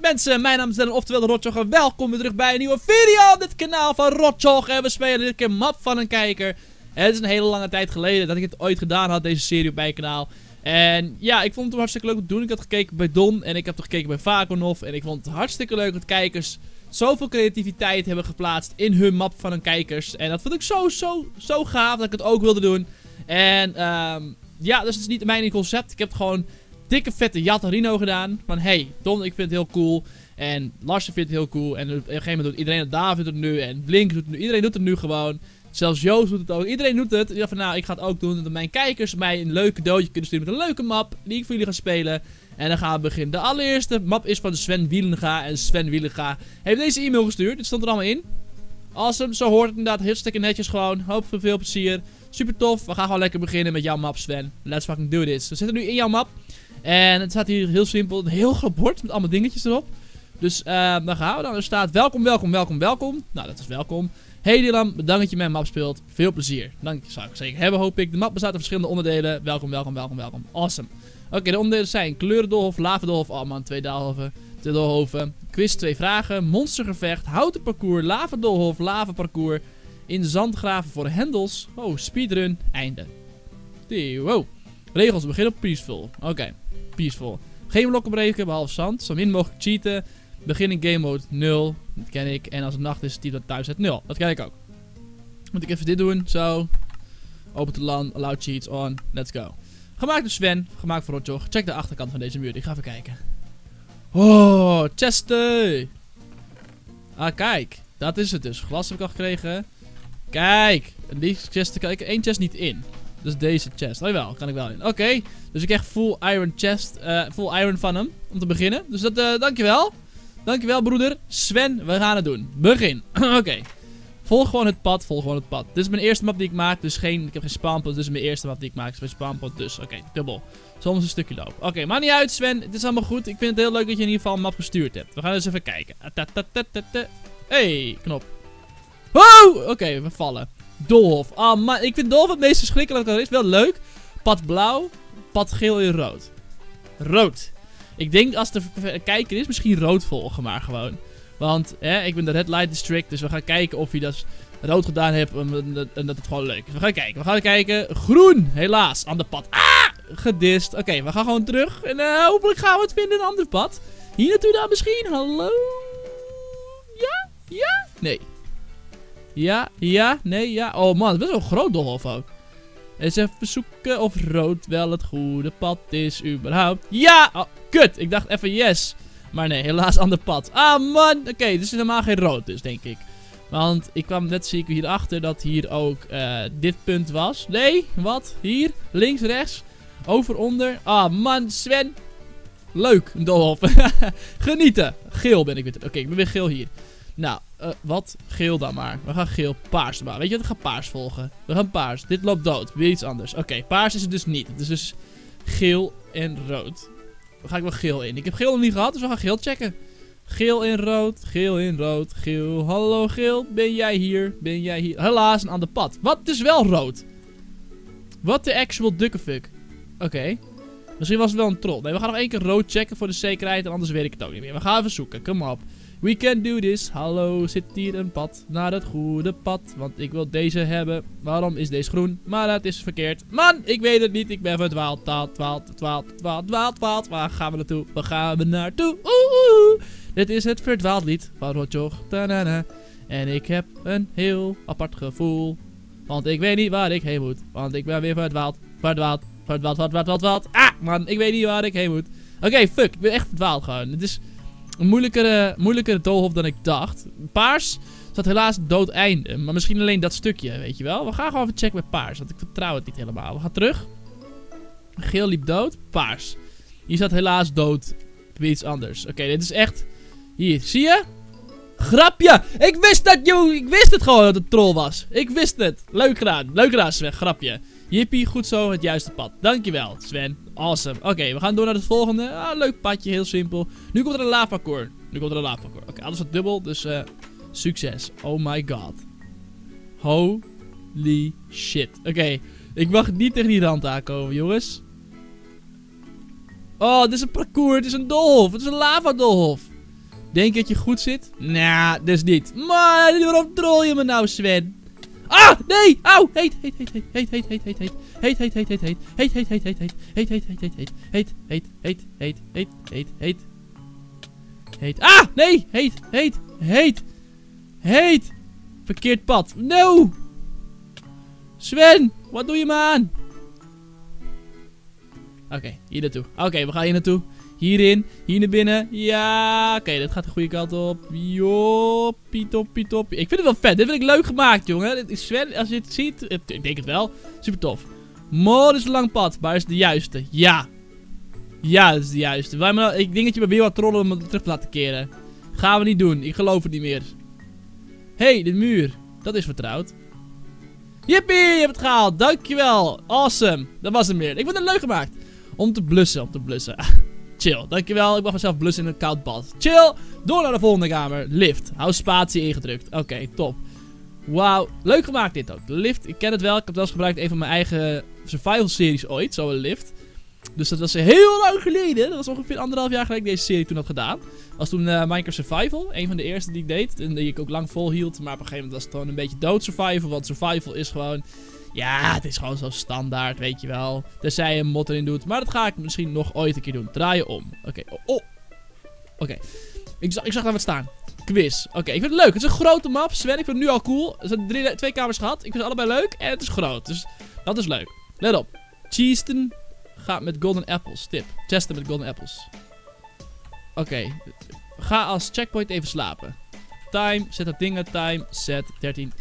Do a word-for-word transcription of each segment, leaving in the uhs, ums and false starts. mensen, mijn naam is Daan, oftewel Rotjoch, en welkom weer terug bij een nieuwe video op dit kanaal van Rotjoch. En we spelen dit keer map van een kijker. En het is een hele lange tijd geleden dat ik het ooit gedaan had, deze serie op mijn kanaal. En ja, ik vond het hartstikke leuk om te doen. Ik had gekeken bij Don en ik heb toch gekeken bij Vakonov. En ik vond het hartstikke leuk dat kijkers zoveel creativiteit hebben geplaatst in hun map van hun kijkers. En dat vond ik zo, zo, zo gaaf dat ik het ook wilde doen. En um, ja, dus het is niet mijn concept. Ik heb het gewoon dikke vette Jatarino gedaan. Van hey, Don, ik vind het heel cool. En Larsje vindt het heel cool. En op een gegeven moment doet iedereen het. Daan doet het nu. En Blink doet het nu. Iedereen doet het nu gewoon. Zelfs Joost doet het ook. Iedereen doet het. Ik dacht van nou, ik ga het ook doen. Dat mijn kijkers mij een leuk cadeautje kunnen sturen met een leuke map. Die ik voor jullie ga spelen. En dan gaan we beginnen. De allereerste map is van Sven Wielenga. En Sven Wielenga heeft deze e-mail gestuurd. Dit stond er allemaal in. Awesome. Zo hoort het inderdaad. Hartstikke netjes gewoon. Hoop voor veel plezier. Super tof. We gaan gewoon lekker beginnen met jouw map, Sven. Let's fucking do this. We zitten nu in jouw map. En het staat hier heel simpel. Een heel groot bord met allemaal dingetjes erop. Dus uh, daar gaan we dan. Er staat welkom, welkom, welkom, welkom. Nou, dat is welkom. Hey Dylan, bedankt dat je mijn map speelt. Veel plezier. Dank je, zou ik zeker hebben, hoop ik. De map bestaat uit verschillende onderdelen. Welkom, welkom, welkom, welkom. Awesome. Oké, okay, de onderdelen zijn kleurendoolhof, lavendolhof. Oh man, twee doolhoven. Twee doolhoven. Quiz, twee vragen. Monstergevecht, houten parcours, lavendolhof, lavaparcours. In zandgraven voor hendels. Oh, speedrun, einde. Wow. Regels, begin op peaceful. Oké, okay. Peaceful. Geen blokken breken, behalve zand. Zo min mogelijk cheaten. Begin in game mode nul. Dat ken ik. En als het nacht is, typ dat thuis uit nul. Dat ken ik ook. Moet ik even dit doen. Zo. Open to LAN. Allow cheats on. Let's go. Gemaakt door Sven. Gemaakt voor Rotjoch. Check de achterkant van deze muur. Ik ga even kijken. Oh, chesten. Ah, kijk. Dat is het dus. Glas heb ik al gekregen. Kijk. En die chest kan ik één chest niet in. Dus deze chest. Oh jawel, kan ik wel in. Oké. Okay. Dus ik krijg full iron chest. Uh, full iron van hem. Om te beginnen. Dus dat, uh, dankjewel. Dankjewel broeder, Sven, we gaan het doen. Begin. Oké. Okay. Volg gewoon het pad, volg gewoon het pad. Dit is mijn eerste map die ik maak, dus geen, ik heb geen spawnpot. Dit is mijn eerste map die ik maak, dus geen spawnpot, dus oké, okay, dubbel. Soms een stukje lopen. Oké, okay, maakt niet uit Sven, het is allemaal goed. Ik vind het heel leuk dat je in ieder geval een map gestuurd hebt. We gaan eens even kijken. Hey, knop. Wow, oké, okay, we vallen. Doolhof. Ah oh, man, ik vind Doolhof het meest verschrikkelijk dat er is. Wel leuk. Pad blauw, pad geel en rood. Rood. Ik denk als de kijker is, misschien rood volgen maar gewoon. Want hè, ik ben de Red Light District, dus we gaan kijken of hij dat rood gedaan heeft en dat het gewoon leuk is. We gaan kijken, we gaan kijken. Groen, helaas, ander pad. Ah, gedist. Oké, okay, we gaan gewoon terug en uh, hopelijk gaan we het vinden in een ander pad. Hier naartoe dan misschien, hallo? Ja, ja, nee. Ja, ja, nee, ja. Oh man, het is best wel een groot doolhof ook. Eens even zoeken of rood wel het goede pad is überhaupt. Ja! Oh, kut! Ik dacht even yes. Maar nee, helaas ander pad. Ah man! Oké, okay, dus is helemaal geen rood dus, denk ik. Want ik kwam net, zie ik hierachter, dat hier ook uh, dit punt was. Nee, wat? Hier, links, rechts, over, onder. Ah man, Sven! Leuk, een doolhof. Genieten! Geel ben ik weer. Oké, okay, ik ben weer geel hier. Nou, uh, wat? Geel dan maar. We gaan geel, paars maar. Weet je wat? We gaan paars volgen. We gaan paars. Dit loopt dood. Weer iets anders. Oké, okay, paars is het dus niet. Het is dus geel en rood. Dan ga ik wel geel in. Ik heb geel nog niet gehad, dus we gaan geel checken. Geel en rood, geel en rood, geel. Hallo geel, ben jij hier? Ben jij hier? Helaas, een ander pad. Wat? Het is wel rood. What the actual dukkefuck. Oké. Okay. Misschien was het wel een troll. Nee, we gaan nog één keer rood checken voor de zekerheid. En anders weet ik het ook niet meer. We gaan even zoeken. Kom op. We can do this. Hallo, zit hier een pad naar het goede pad. Want ik wil deze hebben. Waarom is deze groen? Maar dat is verkeerd. Man, ik weet het niet. Ik ben verdwaald. Dwaald, dwaald, dwaald, dwaald, dwaald, dwaald. Waar gaan we naartoe? Waar gaan we naartoe? Oeh, oeh. Dit is het verdwaald lied van Rotjoch. En ik heb een heel apart gevoel. Want ik weet niet waar ik heen moet. Want ik ben weer verdwaald. Verdwaald, verdwaald, verdwaald, verdwaald. Ah, man, ik weet niet waar ik heen moet. Oké, okay, fuck. Ik ben echt verdwaald gewoon. Het is een moeilijkere, moeilijkere doolhof dan ik dacht. Paars staat helaas dood einde. Maar misschien alleen dat stukje, weet je wel. We gaan gewoon even checken met paars. Want ik vertrouw het niet helemaal. We gaan terug. Geel liep dood. Paars. Hier staat helaas dood. Weer iets anders. Oké, okay, dit is echt... Hier, zie je? Grapje! Ik wist dat, joh! Ik wist het gewoon dat het troll was. Ik wist het. Leuk gedaan. Leuk gedaan, Sven. Grapje. Jippie, goed zo. Het juiste pad. Dankjewel, Sven. Awesome. Oké, okay, we gaan door naar het volgende. Ah, leuk padje. Heel simpel. Nu komt er een lavaparcours. Nu komt er een lavaparcours. Oké, okay, alles wat dubbel. Dus uh, succes. Oh my god. Holy shit. Oké, okay, ik mag niet tegen die rand aankomen, jongens. Oh, dit is een parcours. Het is een doolhof. Het is een lavadolhof. Denk dat je goed zit? Nou, nah, dus niet. Maar waarom troll je me nou, Sven? Ah, nee! Au! Heet, heet, heet, heet, heet, heet, heet, heet, heet, heet, heet, heet, heet, heet, heet, heet, heet, heet, heet, heet, heet, heet, heet, heet, heet, heet, heet, heet, heet. Ah, nee! Heet, heet, heet, heet. Verkeerd pad. No! Sven, wat doe je me aan? Oké, hier naartoe. Oké, we gaan hier naartoe. Hierin, hier naar binnen. Ja, oké, dat gaat de goede kant op. Joppie, toppie, toppie. Ik vind het wel vet. Dit vind ik leuk gemaakt, jongen. Dit is Sven, als je het ziet. Het, ik denk het wel. Super tof. Mooi, is een lang pad. Maar is de juiste. Ja. Ja, dat is de juiste. Maar ik denk dat je me weer wat trollen om het terug te laten keren. Gaan we niet doen. Ik geloof het niet meer. Hé, hey, de muur. Dat is vertrouwd. Jippie, je hebt het gehaald. Dankjewel. Awesome. Dat was hem weer. Ik vond het leuk gemaakt. Om te blussen, om te blussen. Chill, dankjewel. Ik mag mezelf blussen in een koud bad. Chill. Door naar de volgende kamer. Lift. Hou spatie ingedrukt. Oké, okay, top. Wauw. Leuk gemaakt dit ook. De lift, ik ken het wel. Ik heb het wel eens gebruikt in een van mijn eigen survival series ooit. Zo'n lift. Dus dat was heel lang geleden. Dat was ongeveer anderhalf jaar geleden dat ik deze serie toen had gedaan. Dat was toen uh, Minecraft Survival. Een van de eerste die ik deed. En die ik ook lang volhield. Maar op een gegeven moment was het gewoon een beetje dood survival. Want survival is gewoon... Ja, het is gewoon zo standaard, weet je wel. Tenzij je een mod erin doet. Maar dat ga ik misschien nog ooit een keer doen. Draaien om. Oké. Okay. Oh. Oké. Okay. Ik, ik zag daar wat staan. Quiz. Oké, okay. Ik vind het leuk. Het is een grote map, Sven. Ik vind het nu al cool. Er zijn drie, twee kamers gehad. Ik vind het allebei leuk. En het is groot. Dus dat is leuk. Let op. Cheesten gaat met golden apples. Tip. Cheesten met golden apples. Oké. Okay. Ga als checkpoint even slapen. Time. Zet dat ding uit. Time. Zet dertien.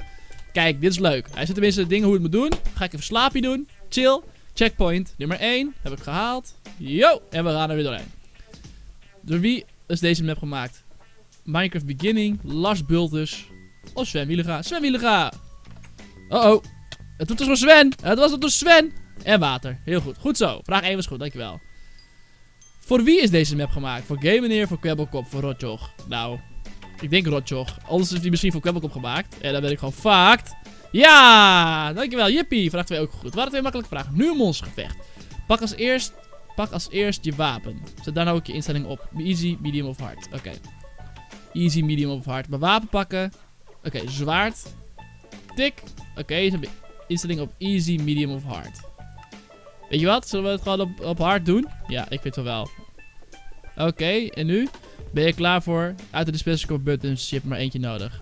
Kijk, dit is leuk. Hij zet tenminste de dingen hoe het moet doen. Ga ik even slaapje doen. Chill. Checkpoint nummer één. Heb ik gehaald. Yo. En we gaan er weer doorheen. Door wie is deze map gemaakt? Minecraft Beginning. Lars Bulters. Of Sven Wielenga. Sven Wielenga. Oh oh. Het doet dus door Sven. Het was het door Sven. En water. Heel goed. Goed zo. Vraag één was goed. Dankjewel. Voor wie is deze map gemaakt? Voor Game Meneer, voor Kwebbelkop, voor Rotjoch. Nou... Ik denk Rotjoch. Anders is die misschien voor Kwebbelkop gemaakt. En dan ben ik gewoon fucked. Ja! Dankjewel. Jippie. Vraag twee ook goed. Waren twee makkelijke vragen. Nu een monstergevecht. Pak als eerst, pak als eerst je wapen. Zet daar nou ook je instelling op. Easy, medium of hard. Oké. Okay. Easy, medium of hard. Maar wapen pakken. Oké, okay, zwaard. Tik. Oké, okay, dan heb je instelling op easy, medium of hard. Weet je wat? Zullen we het gewoon op, op hard doen? Ja, ik vind het wel. Oké, okay, en nu? Ben je klaar voor? Uit de dispenser buttons, je hebt maar eentje nodig.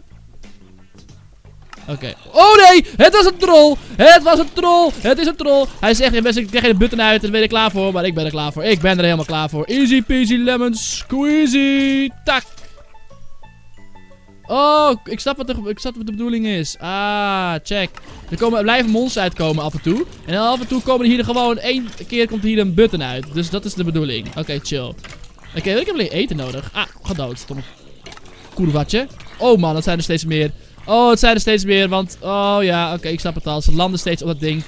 Oké. Okay. Oh nee! Het was een troll! Het was een troll! Het is een troll! Hij zegt, ik krijg de button uit en daar ben je klaar voor. Maar ik ben er klaar voor. Ik ben er helemaal klaar voor. Easy peasy lemon squeezy! Tak! Oh, ik snap wat de, ik snap wat de bedoeling is. Ah, check. Er, komen, er blijven monsters uitkomen af en toe. En dan af en toe komen er hier gewoon één keer komt hier een button uit. Dus dat is de bedoeling. Oké, okay, chill. Oké, okay, ik heb alleen eten nodig. Ah, gedood. Stomme koerwatje. Oh man, dat zijn er steeds meer. Oh, het zijn er steeds meer, want... Oh ja, oké, okay, ik snap het al. Ze landen steeds op dat ding.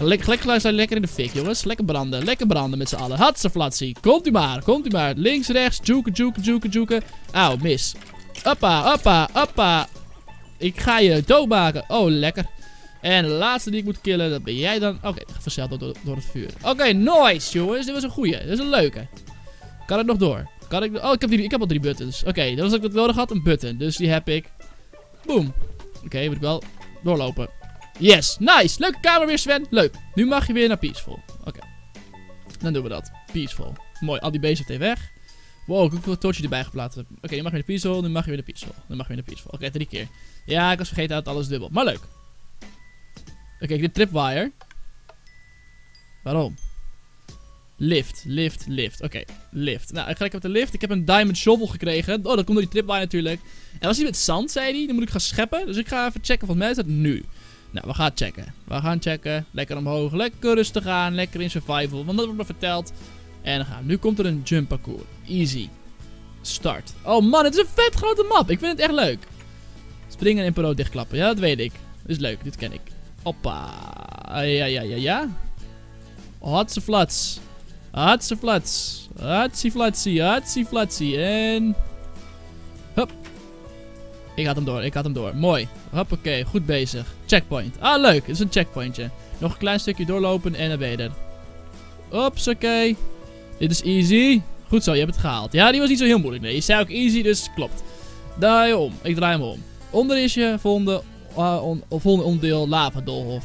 Lekker, lekker, lekker, lekker in de fik, jongens. Lekker branden, lekker branden met z'n allen. Hatseflatsie. Komt u maar, komt u maar. Links, rechts. Juken, juken, juken, juken. Auw, mis. Hoppa, hoppa, hoppa. Ik ga je doodmaken. Oh, lekker. En de laatste die ik moet killen, dat ben jij dan. Oké, okay, verzeld door, door het vuur. Oké, okay, nice, jongens. Dit was een goeie. Dit is een leuke. Kan ik nog door? Kan ik... Oh, ik heb, die... ik heb al drie buttons. Oké, okay, dat was wat ik nodig had. Een button. Dus die heb ik. Boom. Oké, okay, moet ik wel doorlopen. Yes. Nice. Leuke kamer weer, Sven. Leuk. Nu mag je weer naar Peaceful. Oké. Okay. Dan doen we dat. Peaceful. Mooi. Al die beesten heeft hij weg. Wow, hoeveel tortje erbij geplaatst heb. Oké, okay, nu mag je naar Peaceful. Nu mag je weer naar Peaceful. Nu mag je weer naar Peaceful. Oké, okay, drie keer. Ja, ik was vergeten dat alles dubbel. Maar leuk. Oké, okay, ik doe tripwire. Waarom? Lift, lift, lift. Oké, okay, lift. Nou, ik ga lekker op de lift. Ik heb een diamond shovel gekregen. Oh, dat komt door die tripwire natuurlijk. En was die met zand, zei hij. Dan moet ik gaan scheppen. Dus ik ga even checken. Volgens mij is dat nu. Nou, we gaan checken. We gaan checken. Lekker omhoog. Lekker rustig aan. Lekker in survival. Want dat wordt me verteld. En dan gaan we. Nu komt er een jump parcours. Easy. Start. Oh man, het is een vet grote map. Ik vind het echt leuk. Springen en perro dichtklappen. Ja, dat weet ik. Dit is leuk. Dit ken ik. Hoppa. Ja, ja, ja, ja. Hotse flats. Hatsie flats. Hatsie flatsie. Hatsie flatsie. En... Hup. Ik had hem door. Ik had hem door. Mooi. Hoppakee. Goed bezig. Checkpoint. Ah, leuk. Dit is een checkpointje. Nog een klein stukje doorlopen en dan ben je er. Oké. Dit is easy. Goed zo, je hebt het gehaald. Ja, die was niet zo heel moeilijk. Nee, je zei ook easy, dus klopt. Draai je om. Ik draai hem om. Onder is je volgende, uh, on, volgende onderdeel lavadolhof.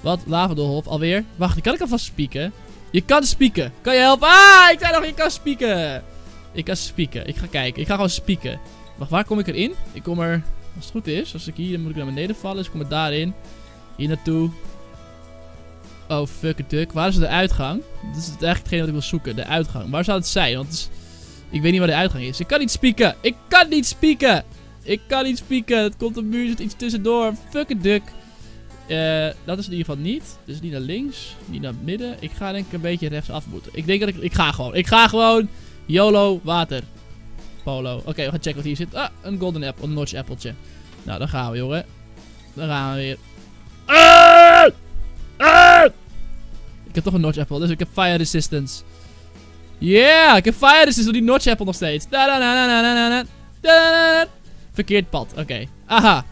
Wat? Lavadolhof? Alweer? Wacht, kan ik alvast spieken? Je kan spieken. Kan je helpen? Ah, ik zei nog, je kan spieken. Ik kan spieken. Ik ga kijken. Ik ga gewoon spieken. Wacht, waar kom ik erin? Ik kom er... Als het goed is, als ik hier, dan moet ik naar beneden vallen. Dus ik kom er daarin. Hier naartoe. Oh, fuck it, duck. Waar is de uitgang? Dat is eigenlijk hetgeen wat ik wil zoeken. De uitgang. Waar zou het zijn? Want het is... ik weet niet waar de uitgang is. Ik kan niet spieken. Ik kan niet spieken. Ik kan niet spieken. Het komt een muur, zit iets tussendoor. Fuck it, duck. Uh, dat is in ieder geval niet. Dus niet naar links. Niet naar midden. Ik ga denk ik een beetje rechtsaf moeten. Ik denk dat ik... Ik ga gewoon. Ik ga gewoon. YOLO, water. Polo. Oké, okay, we gaan checken wat hier zit. Ah, een golden apple. Een notch appeltje. Nou, dan gaan we, jongen. Dan gaan we weer. Ah! Ah! Ik heb toch een notch apple, dus ik heb fire resistance. Yeah, ik heb fire resistance door die notch apple nog steeds. Verkeerd pad, oké. Okay. Aha.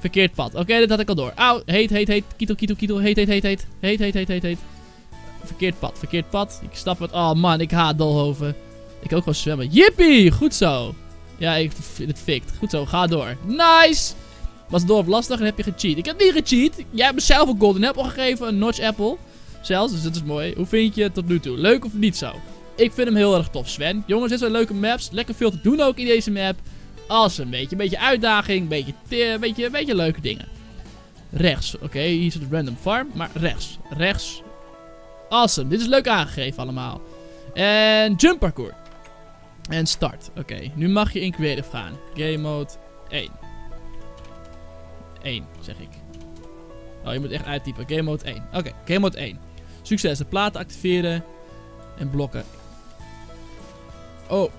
Verkeerd pad. Oké, okay, dat had ik al door. Auw, heet, heet, heet. Kietel, kietel, kietel. Heet, heet, heet, heet. Heet, heet, heet, heet, heet. Verkeerd pad, verkeerd pad. Ik stap het. Oh man, ik haat Dolhoven. Ik kan ook gewoon zwemmen. Jippie! Goed zo. Ja, ik vind het fikt. Goed zo, ga door. Nice! Was het dorp lastig en heb je gecheat? Ik heb niet gecheat. Jij hebt mezelf een golden apple gegeven. Een notch apple. Zelfs, dus dat is mooi. Hoe vind je het tot nu toe? Leuk of niet zo? Ik vind hem heel erg tof, Sven. Jongens, dit zijn leuke maps. Lekker veel te doen ook in deze map. Awesome. Beetje, beetje uitdaging. Beetje, beetje, beetje leuke dingen. Rechts. Oké, okay, hier zit een random farm. Maar rechts. Rechts. Awesome. Dit is leuk aangegeven allemaal. En jump parcours. En start. Oké, okay. Nu mag je in creative gaan. Game mode één. één, zeg ik. Oh, je moet echt uittypen. Game mode één. Oké, okay. Game mode één. Succes. De platen activeren. En blokken. Oh.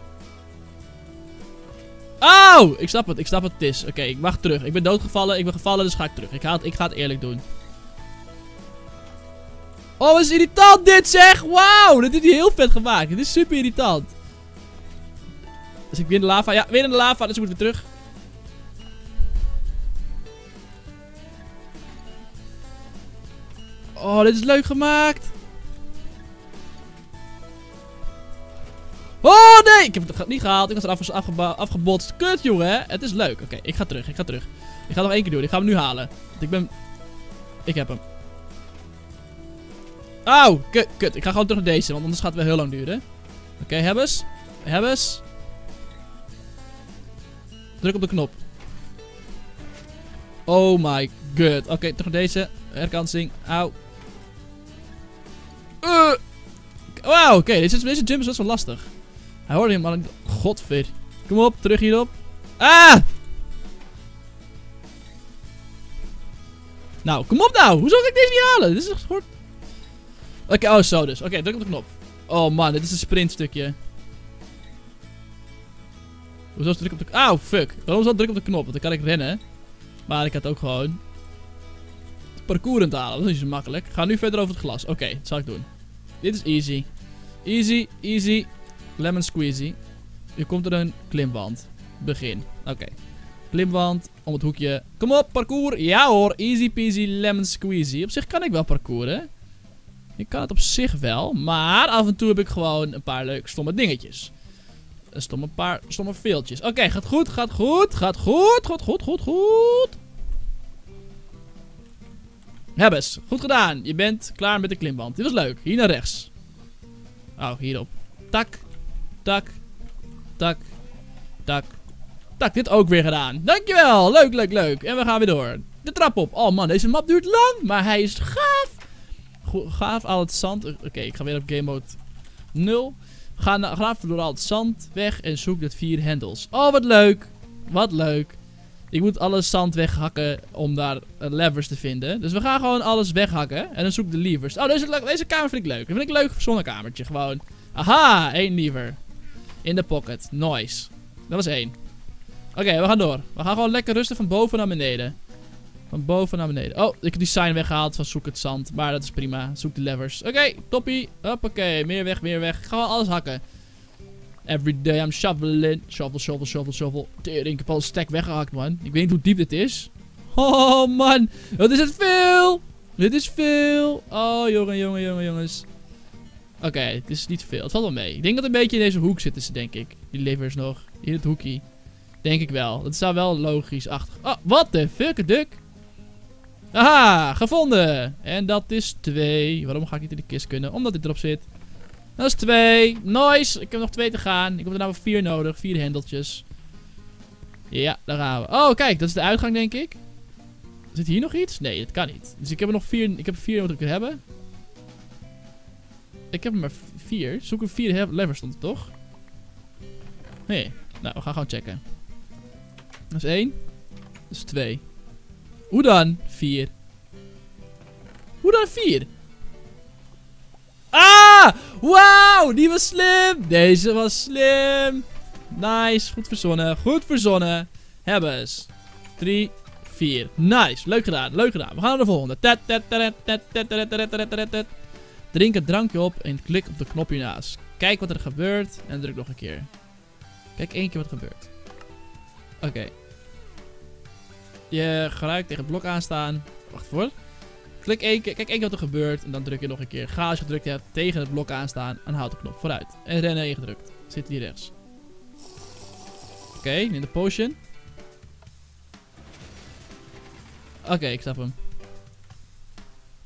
Oh! Ik snap het. Ik snap wat het is. Oké, okay, ik mag terug. Ik ben doodgevallen. Ik ben gevallen, dus ga ik terug. Ik ga het, ik ga het eerlijk doen. Oh, wat is irritant dit, zeg! Wauw! Dit is heel vet gemaakt. Dit is super irritant. Dus ik weer in de lava. Ja, weer in de lava. Dus ik moet weer terug. Oh, dit is leuk gemaakt. Oh, nee! Ik heb het niet gehaald. Ik was er af, afgebotst. Kut, jongen. Het is leuk. Oké, okay, ik ga terug. Ik ga terug. Ik ga nog één keer doen. Ik ga hem nu halen. Want ik ben... Ik heb hem. Auw. Oh, kut, kut. Ik ga gewoon terug naar deze. Want anders gaat het wel heel lang duren. Oké, okay, hebbes. Hebbes. Druk op de knop. Oh my god. Oké, okay, terug naar deze. Herkansing. Auw. Uh. Wauw, oké. Okay. Deze, deze jump is best wel lastig. Hij hoorde hem, maar ik... Godver. Kom op, terug hierop. Ah! Nou, kom op nou. Hoezo kan ik deze niet halen? Dit is echt goed. Oké, okay, oh zo dus. Oké, okay, druk op de knop. Oh man, dit is een sprintstukje. Hoezo is het druk op de... Auw, fuck. Waarom is dat druk op de knop? Want dan kan ik rennen. Maar ik had ook gewoon... het parcours te halen. Dat is niet zo makkelijk. Ga nu verder over het glas. Oké, okay, dat zal ik doen. Dit is easy. Easy, easy. Lemon squeezy. Nu komt er een klimwand. Begin. Oké. Okay. Klimwand. Om het hoekje. Kom op, parcours. Ja hoor. Easy peasy lemon squeezy. Op zich kan ik wel parcouren. Ik kan het op zich wel. Maar af en toe heb ik gewoon een paar leuke stomme dingetjes. Een stomme paar stomme veeltjes. Oké, okay, gaat goed, gaat goed, gaat goed, goed, goed, goed, goed. Hebbes, goed gedaan. Je bent klaar met de klimband. Dit was leuk. Hier naar rechts. Oh, hierop. Tak, tak, tak, tak, tak. Dit ook weer gedaan. Dankjewel. Leuk, leuk, leuk. En we gaan weer door. De trap op. Oh man, deze map duurt lang, maar hij is gaaf. Go gaaf al het zand. Oké, okay, ik ga weer op game mode nul. Ga graven door al het zand weg en zoek dat vier hendels. Oh, wat leuk. Wat leuk. Ik moet alles zand weghakken om daar levers te vinden. Dus we gaan gewoon alles weghakken. En dan zoek ik de levers. Oh, deze, deze kamer vind ik leuk. Dat vind ik leuk voor zo'n kamertje gewoon. Aha, één lever. In de pocket. Nice. Dat was één. Oké, okay, we gaan door. We gaan gewoon lekker rusten van boven naar beneden. Van boven naar beneden. Oh, ik heb die sign weggehaald van zoek het zand. Maar dat is prima. Zoek de levers. Oké, okay, toppie. Hoppakee. Meer weg, meer weg. Ik ga wel alles hakken. Every day I'm shoveling. Shovel, shovel, shovel, shovel. Tering, ik heb al een stack weggehakt, man. Ik weet niet hoe diep dit is. Oh, man. Wat is het veel. Dit is veel. Oh, jongen, jongen, jongen, jongens. Oké, okay, het is niet veel. Het valt wel mee. Ik denk dat een beetje in deze hoek zitten ze, denk ik. Die livers nog. In het hoekje. Denk ik wel. Dat staat wel logisch achter. Oh, what the fuck, duck? Aha, gevonden. En dat is twee. Waarom ga ik niet in de kist kunnen? Omdat dit erop zit. Dat is twee. Nice. Ik heb nog twee te gaan. Ik heb er nou vier nodig. Vier hendeltjes. Ja, daar gaan we. Oh, kijk. Dat is de uitgang, denk ik. Zit hier nog iets? Nee, dat kan niet. Dus ik heb er nog vier. Ik heb vier nodig te hebben. Ik heb er maar vier. Zoek een vier lever stond het toch? Nee. Nou, we gaan gewoon checken. Dat is één. Dat is twee. Hoe dan? Vier. Hoe dan vier? Ah! Wauw! Die was slim! Deze was slim! Nice. Goed verzonnen. Goed verzonnen. Hebben eens. Drie. Vier. Nice. Leuk gedaan. Leuk gedaan. We gaan naar de volgende. Drink het drankje op en klik op de knop hiernaast. Kijk wat er gebeurt. En druk nog een keer. Kijk één keer wat er gebeurt. Oké. Okay. Je gebruikt tegen het blok aanstaan. Wacht voor. Klik één keer, kijk één keer wat er gebeurt. En dan druk je nog een keer. Ga als je gedrukt hebt tegen het blok aanstaan. En houd de knop vooruit. En rennen ingedrukt. Zit hier rechts. Oké, okay, neem de potion. Oké, okay, ik snap hem.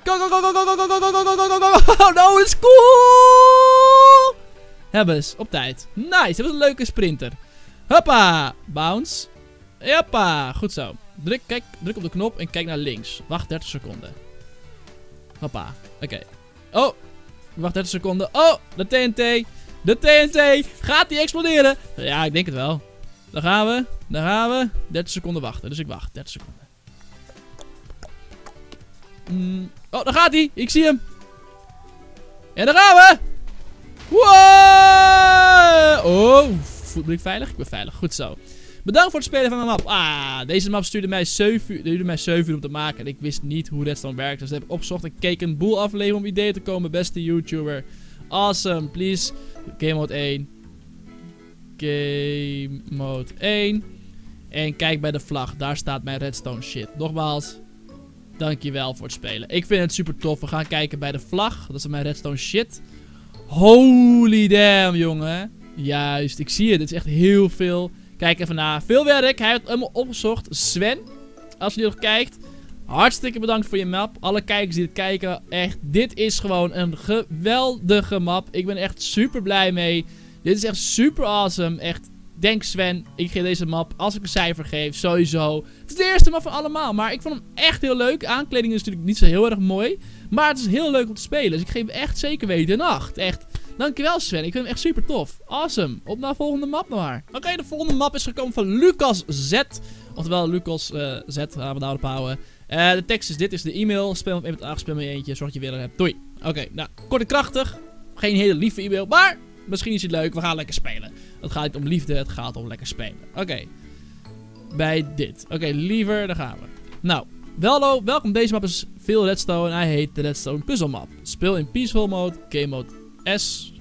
Go, go, go, go, go, go, go, go, go, go, go, go, go. Nou is cool. Hebben ze op tijd. Nice, dat was een leuke sprinter. Hoppa, bounce. Hoppa, goed zo. Druk, kijk, druk op de knop en kijk naar links. Wacht dertig seconden. Hoppa, oké. Okay. Oh, wacht dertig seconden. Oh, de T N T. De T N T. Gaat die exploderen? Ja, ik denk het wel. Daar gaan we, daar gaan we. dertig seconden wachten, dus ik wacht. dertig seconden. Mm. Oh, daar gaat hij. Ik zie hem. En daar gaan we. Wow. Oh, ben ik veilig? Ik ben veilig. Goed zo. Bedankt voor het spelen van de map. Ah, deze map stuurde mij zeven uur, duurde mij zeven uur om te maken. En ik wist niet hoe redstone werkt. Dus dat heb ik opgezocht. Ik keek een boel aflevering om ideeën te komen. Beste YouTuber. Awesome, please. Game mode één. Game mode één. En kijk bij de vlag. Daar staat mijn redstone shit. Nogmaals. Dankjewel voor het spelen. Ik vind het super tof. We gaan kijken bij de vlag. Dat is mijn redstone shit. Holy damn, jongen. Juist, ik zie het. Dit is echt heel veel. Kijk even naar. Veel werk. Hij heeft het helemaal opgezocht. Sven, als je nog kijkt. Hartstikke bedankt voor je map. Alle kijkers die het kijken. Echt, dit is gewoon een geweldige map. Ik ben echt super blij mee. Dit is echt super awesome. Echt. Denk Sven, ik geef deze map, als ik een cijfer geef, sowieso. Het is de eerste map van allemaal, maar ik vond hem echt heel leuk. Aankleding is natuurlijk niet zo heel erg mooi, maar het is heel leuk om te spelen. Dus ik geef hem echt zeker weten een acht. Echt, dankjewel Sven, ik vind hem echt super tof. Awesome, op naar de volgende map nog maar. Oké, okay, de volgende map is gekomen van Lucas Z. Oftewel, Lucas uh, Z, gaan we daarop houden. Uh, de tekst is dit, is de e-mail. Spel me op één punt acht, spel me eentje, zorg dat je weer hebt. Doei. Oké, okay, nou, kort en krachtig. Geen hele lieve e-mail, maar... Misschien is het leuk, we gaan lekker spelen. Het gaat niet om liefde, het gaat om lekker spelen. Oké, okay. Bij dit. Oké, okay, liever, daar gaan we. Nou, wello, welkom. Deze map is veel redstone. Hij heet de redstone puzzelmap. Speel in peaceful mode, game mode S.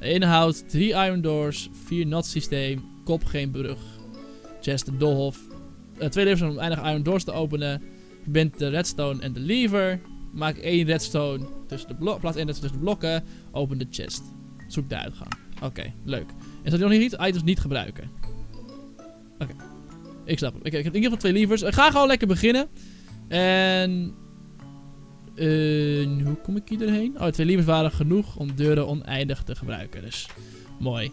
Inhoud, drie iron doors, vier not systeem, kop geen brug. Chest de doolhof. Uh, twee levers om eindig iron doors te openen. Je bent de redstone en de lever. Maak één redstone tussen de blokken. Plaats één redstone tussen de blokken. Open de chest. Zoek de uitgang. Oké, okay, leuk. En staat hij nog niet? Items niet gebruiken. Oké. Okay. Ik snap hem. Okay, ik heb in ieder geval twee levers. Ik ga gewoon lekker beginnen. En... Uh, hoe kom ik hierheen? Oh, twee levers waren genoeg om deuren oneindig te gebruiken. Dus, mooi.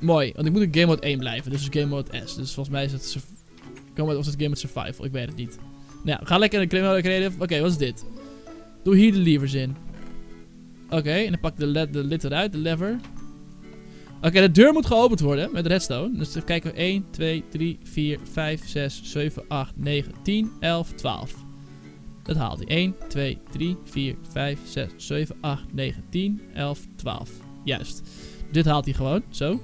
Mooi. Want ik moet in game mode één blijven. Dus game mode S. Dus volgens mij is het... Of is het game mode survival? Ik weet het niet. Nou, ga lekker in de creative. Oké, okay, wat is dit? Doe hier de levers in. Oké, okay, en dan pak ik de, de lid eruit, de lever. Oké, okay, de deur moet geopend worden met redstone. Dus even kijken, één, twee, drie, vier, vijf, zes, zeven, acht, negen, tien, elf, twaalf. Dat haalt hij. één, twee, drie, vier, vijf, zes, zeven, acht, negen, tien, elf, twaalf. Juist. Dit haalt hij gewoon, zo.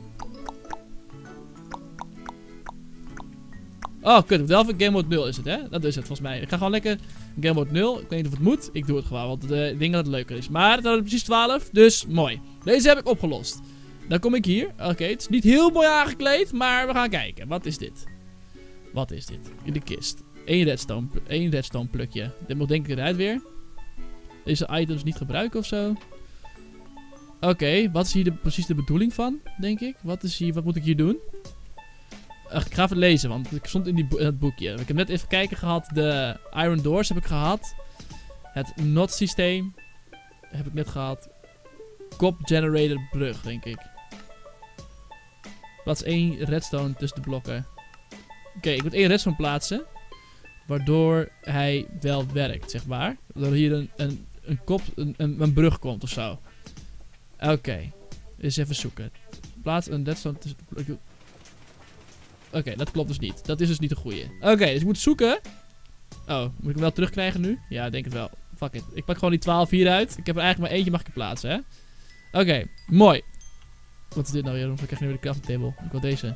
Oh, kut. Wel game mode nul is het, hè? Dat is het, volgens mij. Ik ga gewoon lekker game mode nul. Ik weet niet of het moet. Ik doe het gewoon, want uh, ik denk dat het leuker is. Maar het hadden precies twaalf, dus mooi. Deze heb ik opgelost. Dan kom ik hier. Oké, okay, het is niet heel mooi aangekleed, maar we gaan kijken. Wat is dit? Wat is dit? In de kist. Eén redstone, één redstone plukje. Dit moet denk ik eruit weer. Deze items niet gebruiken of zo. Oké, okay, wat is hier de, precies de bedoeling van, denk ik? Wat is hier, wat moet ik hier doen? Uh, ik ga even lezen, want ik stond in, die bo in het boekje. Ik heb net even kijken gehad. De Iron Doors heb ik gehad. Het N O T systeem heb ik net gehad. Kop Generator brug, denk ik. Plaats één redstone tussen de blokken. Oké, okay, ik moet één redstone plaatsen. Waardoor hij wel werkt, zeg maar. Waardoor hier een, een, een kop, een, een, een brug komt of zo. Oké, okay. Eens even zoeken. Plaats een redstone tussen de blokken. Oké, okay, dat klopt dus niet. Dat is dus niet de goede. Oké, okay, dus ik moet zoeken. Oh, moet ik hem wel terugkrijgen nu? Ja, denk het wel. Fuck it. Ik pak gewoon die twaalf hieruit. Ik heb er eigenlijk maar eentje mag ik plaatsen, hè? Oké, okay, mooi. Wat is dit nou weer? Ik krijg nu weer de crafting table. Ik wil deze.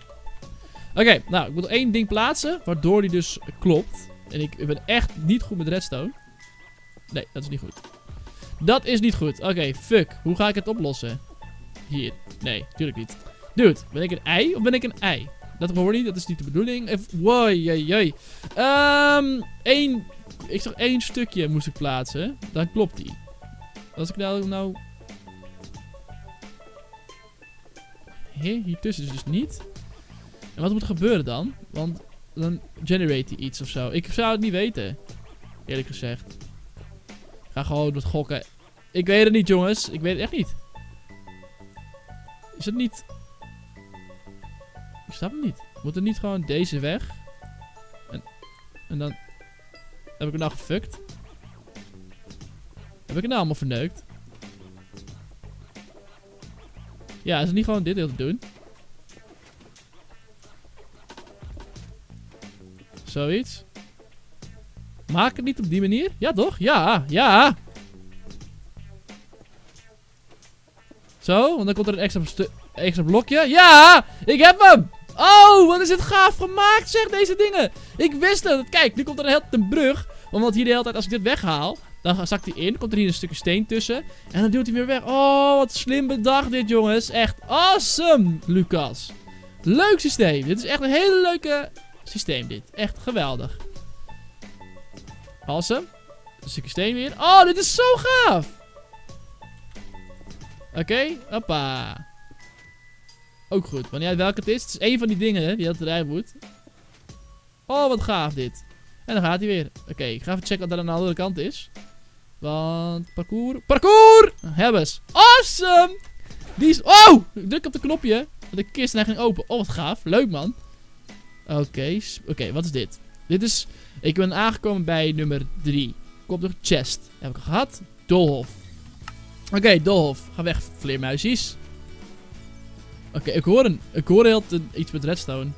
Oké, okay, nou, ik moet één ding plaatsen. Waardoor die dus klopt. En ik ben echt niet goed met redstone. Nee, dat is niet goed. Dat is niet goed. Oké, okay, fuck. Hoe ga ik het oplossen? Hier. Nee, natuurlijk niet. Dude, ben ik een ei of ben ik een ei? Dat hoor niet, dat is niet de bedoeling. Even, wow, jee, jee. Um, één, ik zag één stukje moest ik plaatsen. Dan klopt die. Als ik nou... nou... Hé, hier tussen is dus niet. En wat moet er gebeuren dan? Want dan generate hij iets of zo. Ik zou het niet weten. Eerlijk gezegd. Ik ga gewoon wat gokken. Ik weet het niet, jongens. Ik weet het echt niet. Is het niet... Ik snap het niet. Moet er niet gewoon deze weg? En, en dan... Heb ik het nou gefukt? Heb ik het nou allemaal verneukt? Ja, is het niet gewoon dit deel te doen? Zoiets. Maak het niet op die manier? Ja toch? Ja, ja! Zo, want dan komt er een extra, extra blokje. Ja! Ik heb hem! Oh, wat is dit gaaf gemaakt, zeg, deze dingen. Ik wist het. Kijk, nu komt er een hele tijd een brug. Omdat hier de hele tijd, als ik dit weghaal, dan zakt hij in. Komt er hier een stukje steen tussen. En dan duwt hij weer weg. Oh, wat slim bedacht dit, jongens. Echt awesome, Lucas. Leuk systeem. Dit is echt een hele leuke systeem, dit. Echt geweldig. Awesome. Een stukje steen weer. Oh, dit is zo gaaf. Oké, okay, hoppa. Ook goed, wanneer welke het is. Het is één van die dingen, hè, die dat eruit moet. Oh, wat gaaf dit. En dan gaat hij weer. Oké, okay, ik ga even checken wat er aan de andere kant is. Want, parcours. Parcours! Hebbes. Awesome! Die is... Oh! Ik druk op de knopje. De kist en hij ging open. Oh, wat gaaf. Leuk, man. Oké, okay, oké, okay, wat is dit? Dit is... Ik ben aangekomen bij nummer drie. Komt door chest. Heb ik al gehad. Doolhof. Oké, okay, doolhof. Ga weg, vleermuisjes. Oké, okay, ik hoor een, ik hoor heel te, iets met redstone.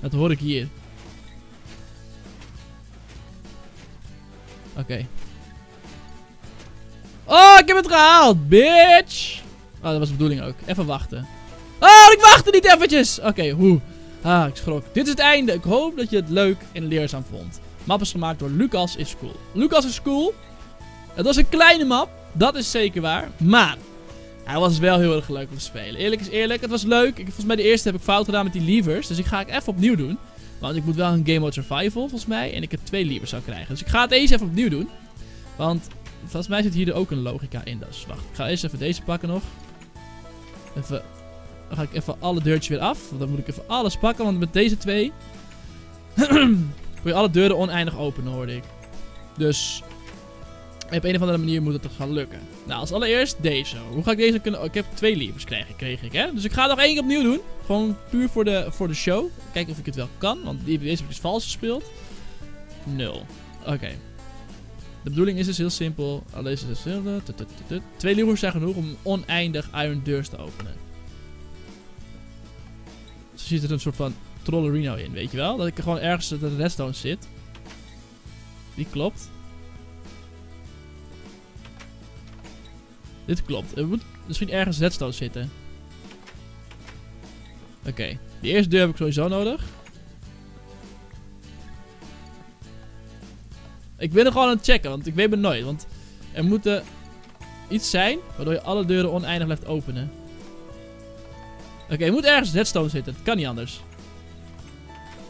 Dat hoor ik hier. Oké. Okay. Oh, ik heb het gehaald, bitch! Oh, dat was de bedoeling ook. Even wachten. Oh, ik wachtte niet eventjes! Oké, okay, hoe? Ah, ik schrok. Dit is het einde. Ik hoop dat je het leuk en leerzaam vond. Map is gemaakt door Lucas is cool. Lucas is cool. Het was een kleine map. Dat is zeker waar. Maar... Hij was wel heel erg leuk om te spelen. Eerlijk is eerlijk, het was leuk. Ik, volgens mij de eerste heb ik fout gedaan met die levers. Dus ik ga het even opnieuw doen. Want ik moet wel een game mode survival volgens mij. En ik heb twee levers zou krijgen. Dus ik ga het eens even opnieuw doen. Want volgens mij zit hier ook een logica in. Dus wacht, ik ga eerst even deze pakken nog. Even, dan ga ik even alle deurtjes weer af. Want dan moet ik even alles pakken. Want met deze twee kun je alle deuren oneindig openen, hoorde ik. Dus... Op een of andere manier moet het toch gaan lukken. Nou, als allereerst deze. Hoe ga ik deze kunnen... Oh, ik heb twee levers gekregen, kreeg ik, hè? Dus ik ga het nog één keer opnieuw doen. Gewoon puur voor de, voor de show. Kijken of ik het wel kan, want deze heb ik dus vals gespeeld. Nul. Oké. Okay. De bedoeling is dus heel simpel. Alleen is het heel... Twee levers zijn genoeg om oneindig iron deurs te openen. Zo zit er een soort van trollerino in, weet je wel? Dat ik er gewoon ergens dat de redstone zit. Die klopt. Dit klopt. Er moet misschien ergens redstone zitten. Oké. Okay. De eerste deur heb ik sowieso nodig. Ik ben er gewoon aan het checken, want ik weet het nooit. Want er moet uh, iets zijn waardoor je alle deuren oneindig blijft openen. Oké, okay, er moet ergens redstone zitten. Het kan niet anders.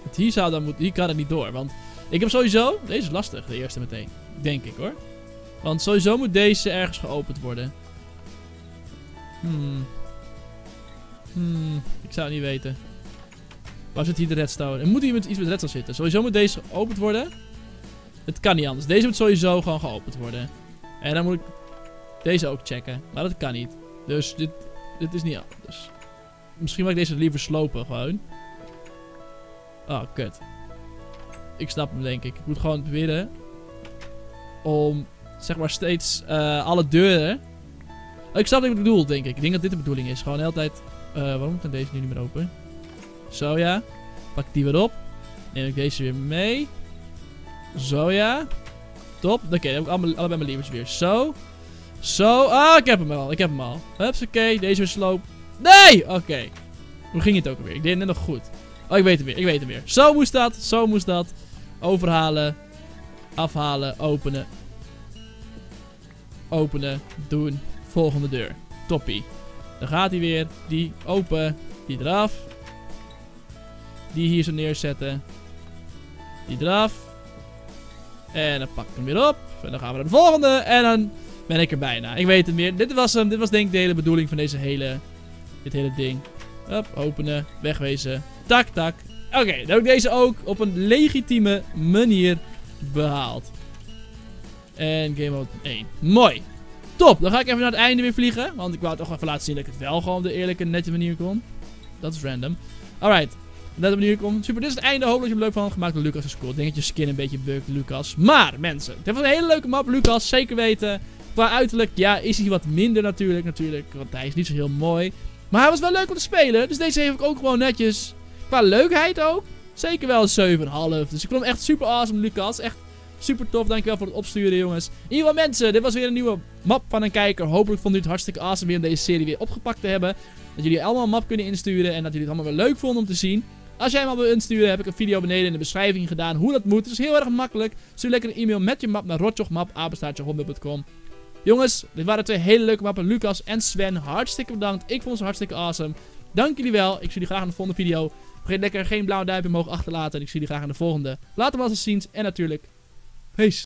Want hier, zou dan moet, hier kan het niet door. Want ik heb sowieso... Deze is lastig, de eerste meteen. Denk ik hoor. Want sowieso moet deze ergens geopend worden. Hmm. Hmm. Ik zou het niet weten. Waar zit hier de redstone? Er moet hier met iets met redstone zitten. Sowieso moet deze geopend worden. Het kan niet anders. Deze moet sowieso gewoon geopend worden. En dan moet ik deze ook checken. Maar dat kan niet. Dus dit, dit is niet anders. Misschien mag ik deze liever slopen gewoon. Oh, kut. Ik snap hem, denk ik. Ik moet gewoon proberen om, zeg maar, steeds uh, alle deuren... Oh, ik snap wat ik bedoel, denk ik. Ik denk dat dit de bedoeling is. Gewoon de hele tijd... Uh, waarom moet dan deze nu niet meer open? Zo, ja. Pak die weer op. Neem ik deze weer mee. Zo, ja. Top. Oké, okay, dan heb ik alle, allebei mijn levers weer. Zo. Zo. Ah, ik heb hem al. Ik heb hem al. Hups, oké. Okay. Deze weer sloop. Nee! Oké. Okay. Hoe ging het ook alweer? Ik deed het net nog goed. Oh, ik weet het weer. Ik weet het weer. Zo moest dat. Zo moest dat. Overhalen. Afhalen. Openen. Openen. Doen. Volgende deur. Toppie. Dan gaat hij weer. Die open. Die eraf. Die hier zo neerzetten. Die eraf. En dan pak ik hem weer op. En dan gaan we naar de volgende. En dan ben ik er bijna. Ik weet het meer. Dit was hem. Dit was denk ik de hele bedoeling van deze hele... Dit hele ding. Hup, openen. Wegwezen. Tak, tak. Oké, okay, dan heb ik deze ook op een legitieme manier behaald. En game mode één. Mooi. Top. Dan ga ik even naar het einde weer vliegen. Want ik wou toch even laten zien dat ik het wel gewoon op de eerlijke, nette manier kon. Dat is random. Alright. Dat op manier komt. Super, dit is het einde. Hopelijk heb je er leuk van gemaakt door Lucas. Dat is cool. Ik denk dat je skin een beetje bukt, Lucas. Maar, mensen. Het was een hele leuke map, Lucas. Zeker weten. Qua uiterlijk, ja, is hij wat minder natuurlijk. Natuurlijk, want hij is niet zo heel mooi. Maar hij was wel leuk om te spelen. Dus deze heeft ik ook gewoon netjes. Qua leukheid ook. Zeker wel een zeven komma vijf. Dus ik vond hem echt super awesome, Lucas. Echt super tof. Dankjewel voor het opsturen, jongens. In ieder geval, mensen. Dit was weer een nieuwe map van een kijker. Hopelijk vond u het hartstikke awesome weer om deze serie weer opgepakt te hebben. Dat jullie allemaal een map kunnen insturen. En dat jullie het allemaal wel leuk vonden om te zien. Als jij hem al wil insturen, heb ik een video beneden in de beschrijving gedaan hoe dat moet. Het is heel erg makkelijk. Stuur lekker een e-mail met je map naar rotjochmap apenstaartje hotmail punt com. Jongens, dit waren twee hele leuke mappen. Lucas en Sven, hartstikke bedankt. Ik vond ze hartstikke awesome. Dank jullie wel. Ik zie jullie graag in de volgende video. Vergeet lekker geen blauwe duimpje omhoog achter te laten. Ik zie jullie graag in de volgende. Laat hem alsjeblieft zien. En natuurlijk, peace.